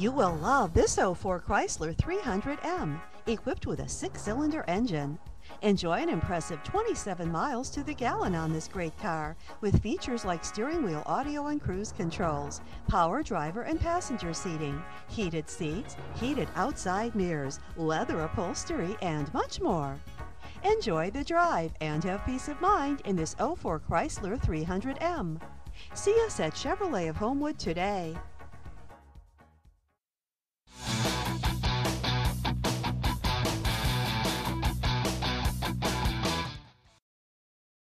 You will love this 04 Chrysler 300M, equipped with a 6-cylinder engine. Enjoy an impressive 27 miles to the gallon on this great car, with features like steering wheel audio and cruise controls, power driver and passenger seating, heated seats, heated outside mirrors, leather upholstery, and much more. Enjoy the drive and have peace of mind in this 04 Chrysler 300M. See us at Chevrolet of Homewood today.